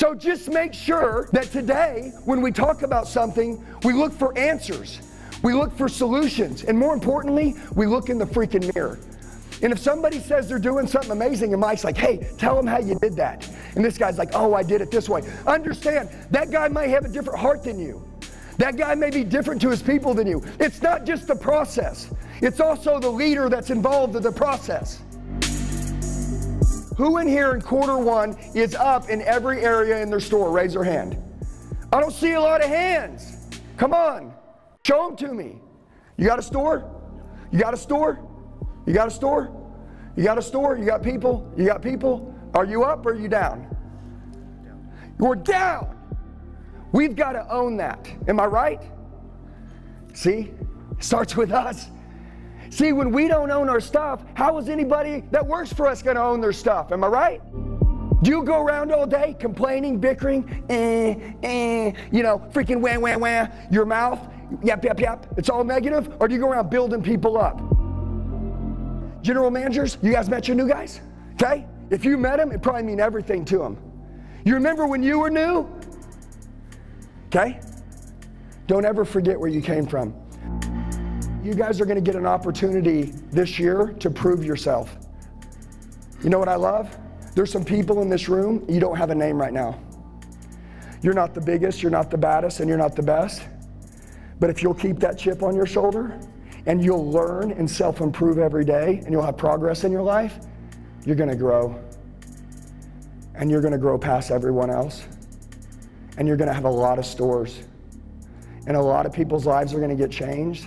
So just make sure that today, when we talk about something, we look for answers, we look for solutions, and more importantly, we look in the freaking mirror. And if somebody says they're doing something amazing and Mike's like, hey, tell them how you did that. And this guy's like, oh, I did it this way. Understand, that guy might have a different heart than you. That guy may be different to his people than you. It's not just the process. It's also the leader that's involved in the process. Who in here in quarter one is up in every area in their store? Raise their hand. I don't see a lot of hands. Come on, show them to me. You got a store? You got a store? You got a store? You got a store? You got people? You got people? Are you up or are you down? You're down. We've got to own that. Am I right? See, it starts with us. See, when we don't own our stuff, how is anybody that works for us going to own their stuff? Am I right? Do you go around all day complaining, bickering, you know, freaking wah, wah, wah, your mouth, yep, yep, yep, it's all negative? Or do you go around building people up? General managers, you guys met your new guys? Okay? If you met them, it probably mean everything to them. You remember when you were new? Okay? Don't ever forget where you came from. You guys are gonna get an opportunity this year to prove yourself. You know what I love? There's some people in this room, you don't have a name right now. You're not the biggest, you're not the baddest, and you're not the best. But if you'll keep that chip on your shoulder, and you'll learn and self-improve every day, and you'll have progress in your life, you're gonna grow. And you're gonna grow past everyone else. And you're gonna have a lot of stores. And a lot of people's lives are gonna get changed